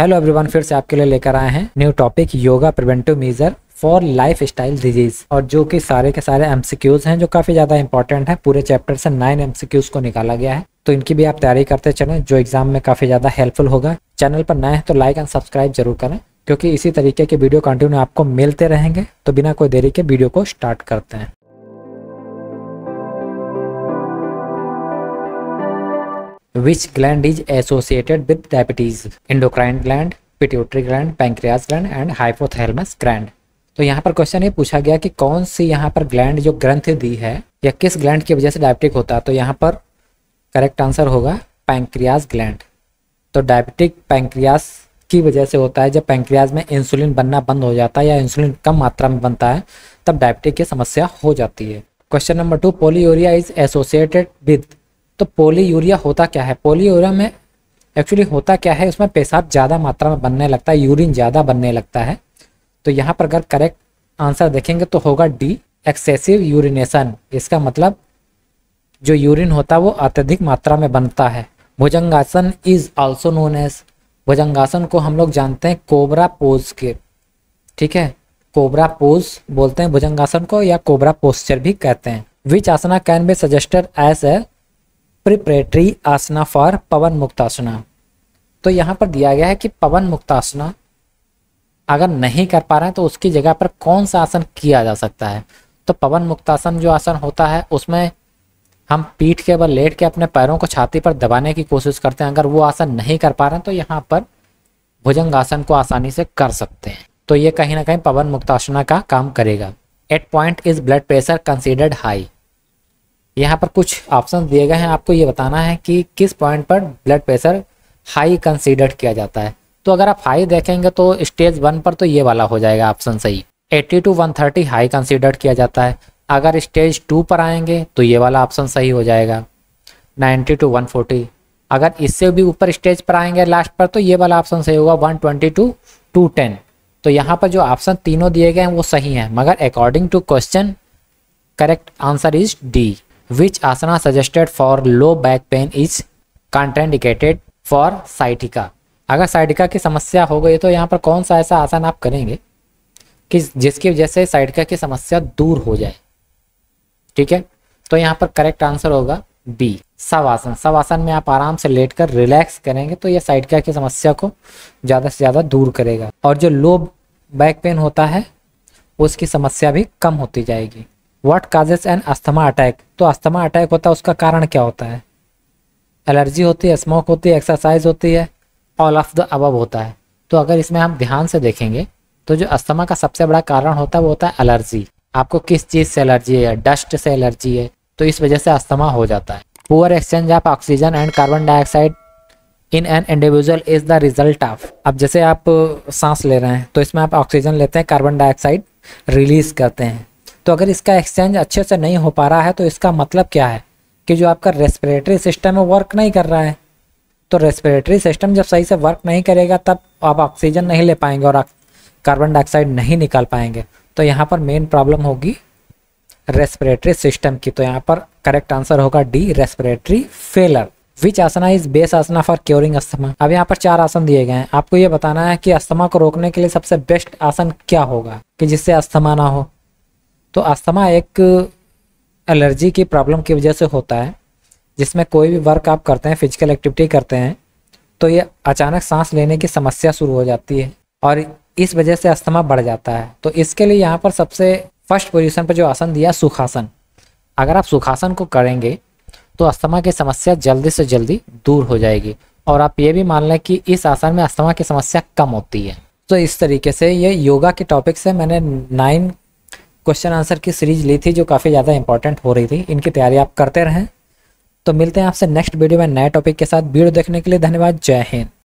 Hello everyone, फिर से आपके लिए लेकर आए हैं new topic yoga preventive measure for lifestyle disease, और जो कि सारे के सारे एमसीक्यूज हैं जो काफी ज्यादा इंपॉर्टेंट है। पूरे चैप्टर से 9 एमसीक्यूज को निकाला गया है, तो इनकी भी आप तैयारी करते चलें जो एग्जाम में काफी ज्यादा हेल्पफुल होगा। चैनल पर नए हैं तो लाइक एंड सब्सक्राइब जरूर करें, क्योंकि इसी तरीके के वीडियो कंटिन्यू आपको मिलते रहेंगे। तो बिना कोई देरी के वीडियो को स्टार्ट करते हैं। Which gland is associated with diabetes? Endocrine gland, pituitary gland, pancreas gland and hypothalamus gland। तो यहाँ पर क्वेश्चन ये पूछा गया कि कौन सी यहाँ पर ग्लैंड जो ग्रंथि दी है या किस ग्लैंड की वजह से डायबिटिक होता है। तो यहाँ पर करेक्ट आंसर होगा पैंक्रियाज ग्लैंड। तो डायबिटिक पैंक्रियाज की वजह से होता है। जब पैंक्रियाज में इंसुलिन बनना बंद हो जाता है या इंसुलिन कम मात्रा में बनता है तब डायबिटिक की समस्या हो जाती है। Question number 2, polyuria is associated with. तो पोलीयूरिया होता क्या है? पोलीयूरिया में एक्चुअली होता क्या है, उसमें पेशाब ज़्यादा मात्रा में बनने लगता है, यूरिन ज़्यादा बनने लगता है। तो यहाँ पर अगर करेक्ट आंसर देखेंगे तो होगा डी, एक्सेसिव यूरिनेशन। इसका मतलब जो यूरिन होता है वो अत्यधिक मात्रा में बनता है। Bhujangasana is also known as. Bhujangasana को हम लोग जानते हैं कोबरा पोज के, ठीक है, कोबरा पोज बोलते हैं भुजंगासन को या कोबरा पोस्चर भी कहते हैं। Which asana can be suggested as a preparatory asana for Pawanmuktasana. तो यहाँ पर दिया गया है कि पवन मुक्तासना अगर नहीं कर पा रहे हैं तो उसकी जगह पर कौन सा आसन किया जा सकता है। तो पवन मुक्तासन जो आसन होता है उसमें हम पीठ के बल लेट के अपने पैरों को छाती पर दबाने की कोशिश करते हैं। अगर वो आसन नहीं कर पा रहे हैं तो यहाँ पर भुजंगासन को आसानी से कर सकते हैं। तो ये कहीं ना कहीं पवन मुक्तासना का काम करेगा। 8 point is blood pressure considered high. यहाँ पर कुछ ऑप्शन दिए गए हैं, आपको ये बताना है कि किस पॉइंट पर ब्लड प्रेशर हाई कंसीडर्ड किया जाता है। तो अगर आप हाई देखेंगे तो स्टेज 1 पर तो ये वाला हो जाएगा ऑप्शन सही। 80 to 130 हाई कंसीडर्ड किया जाता है। अगर स्टेज 2 पर आएंगे तो ये वाला ऑप्शन सही हो जाएगा 90 to 140। अगर इससे भी ऊपर स्टेज पर आएंगे लास्ट पर तो ये वाला ऑप्शन सही होगा 120 to 210। तो यहाँ पर जो ऑप्शन तीनों दिए गए हैं वो सही हैं, मगर according to question correct answer is D. Which asana suggested for low back pain is contraindicated for sciatica? अगर साइटिका की समस्या हो गई तो यहाँ पर कौन सा ऐसा आसन आप करेंगे कि जिसकी वजह से साइटिका की समस्या दूर हो जाए, ठीक है। तो यहाँ पर करेक्ट आंसर होगा बी, शवासन। शवासन में आप आराम से लेटकर रिलैक्स करेंगे तो ये साइटिका की समस्या को ज़्यादा से ज़्यादा दूर करेगा और जो लो बैक पेन होता है उसकी समस्या भी कम होती जाएगी। What causes an asthma attack. तो अस्थमा अटैक होता है उसका कारण क्या होता है? एलर्जी होती है, स्मोक होती है, एक्सरसाइज होती है, ऑल ऑफ द अबव होता है। तो अगर इसमें हम ध्यान से देखेंगे तो जो अस्थमा का सबसे बड़ा कारण होता है वो होता है एलर्जी। आपको किस चीज़ से एलर्जी है? डस्ट से एलर्जी है, तो इस वजह से अस्थमा हो जाता है। Poor exchange of oxygen and carbon dioxide in an individual is the result of. अब जैसे आप सांस ले रहे हैं तो इसमें आप ऑक्सीजन लेते हैं, कार्बन डाइऑक्साइड रिलीज करते हैं। तो अगर इसका एक्सचेंज अच्छे से नहीं हो पा रहा है तो इसका मतलब क्या है कि जो आपका रेस्पिरेटरी सिस्टम है वर्क नहीं कर रहा है। तो रेस्पिरेटरी सिस्टम जब सही से वर्क नहीं करेगा तब आप ऑक्सीजन नहीं ले पाएंगे और कार्बन डाइऑक्साइड नहीं निकाल पाएंगे। तो यहाँ पर मेन प्रॉब्लम होगी रेस्पिरेटरी सिस्टम की। तो यहाँ पर करेक्ट आंसर होगा D, respiratory failure. Which asana is best asana for curing asthma. अब यहाँ पर 4 आसन दिए गए हैं, आपको ये बताना है कि अस्थमा को रोकने के लिए सबसे बेस्ट आसन क्या होगा कि जिससे अस्थमा ना हो। तो अस्थमा एक एलर्जी की प्रॉब्लम की वजह से होता है जिसमें कोई भी वर्क आप करते हैं, फिजिकल एक्टिविटी करते हैं तो ये अचानक सांस लेने की समस्या शुरू हो जाती है और इस वजह से अस्थमा बढ़ जाता है। तो इसके लिए यहाँ पर सबसे फर्स्ट पोजीशन पर जो आसन दिया सुखासन, अगर आप सुखासन को करेंगे तो अस्थमा की समस्या जल्दी से जल्दी दूर हो जाएगी और आप ये भी मान लें कि इस आसन में अस्थमा की समस्या कम होती है। तो इस तरीके से ये योगा के टॉपिक से मैंने 9 क्वेश्चन आंसर की सीरीज ली थी जो काफ़ी ज़्यादा इंपॉर्टेंट हो रही थी। इनकी तैयारी आप करते रहें। तो मिलते हैं आपसे नेक्स्ट वीडियो में नए टॉपिक के साथ। वीडियो देखने के लिए धन्यवाद। जय हिंद।